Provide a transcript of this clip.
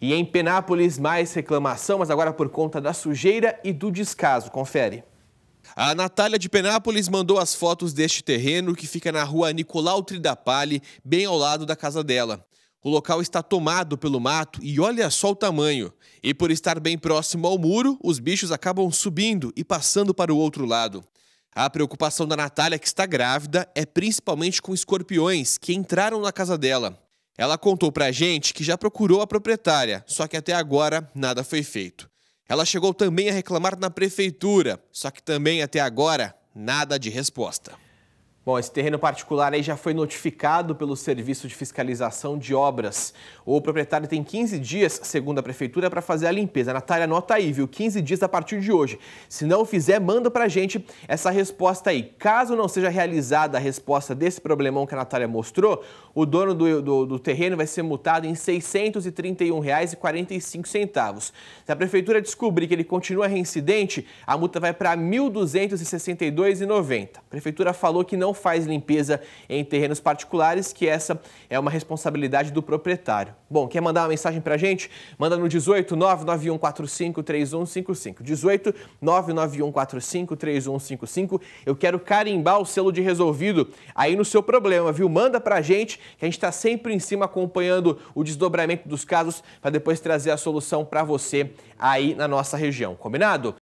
E em Penápolis, mais reclamação, mas agora por conta da sujeira e do descaso. Confere. A Natália de Penápolis mandou as fotos deste terreno que fica na rua Nicolau Tridapali, bem ao lado da casa dela. O local está tomado pelo mato e olha só o tamanho. E por estar bem próximo ao muro, os bichos acabam subindo e passando para o outro lado. A preocupação da Natália, que está grávida, é principalmente com escorpiões que entraram na casa dela. Ela contou pra gente que já procurou a proprietária, só que até agora nada foi feito. Ela chegou também a reclamar na prefeitura, só que também até agora nada de resposta. Bom, esse terreno particular aí já foi notificado pelo Serviço de Fiscalização de Obras. O proprietário tem 15 dias, segundo a prefeitura, para fazer a limpeza. A Natália, anota aí, viu? 15 dias a partir de hoje. Se não fizer, manda pra gente essa resposta aí. Caso não seja realizada a resposta desse problemão que a Natália mostrou, o dono do terreno vai ser multado em R$ 631,45. Se a prefeitura descobrir que ele continua reincidente, a multa vai para R$ 1.262,90. A prefeitura falou que não faz limpeza em terrenos particulares, que essa é uma responsabilidade do proprietário. Bom, quer mandar uma mensagem pra gente? Manda no 18991453155. 18991453155. Eu quero carimbar o selo de resolvido aí no seu problema, viu? Manda pra gente, que a gente tá sempre em cima acompanhando o desdobramento dos casos para depois trazer a solução pra você aí na nossa região. Combinado?